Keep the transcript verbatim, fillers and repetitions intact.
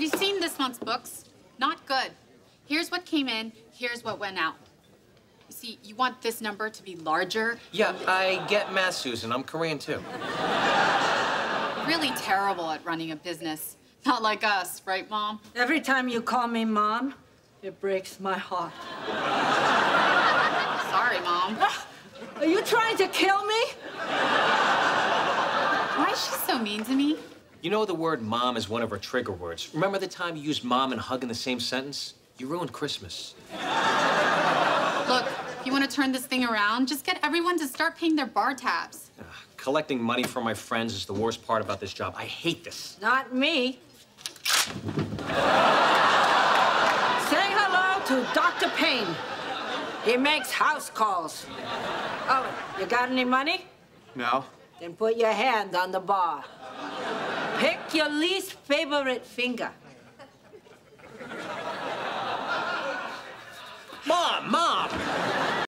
Have you seen this month's books? Not good. Here's what came in, here's what went out. You see, you want this number to be larger? Yeah, I get math, Susan. I'm Korean, too. Really terrible at running a business. Not like us, right, Mom? Every time you call me Mom, it breaks my heart. Sorry, Mom. Are you trying to kill me? Why is she so mean to me? You know, the word Mom is one of her trigger words. Remember the time you used Mom and hug in the same sentence? You ruined Christmas. Look, if you want to turn this thing around, just get everyone to start paying their bar tabs. Uh, collecting money from my friends is the worst part about this job. I hate this. Not me. Say hello to Doctor Payne. He makes house calls. Oh, you got any money? No. Then put your hand on the bar. Pick your least favorite finger. Mom, Mom!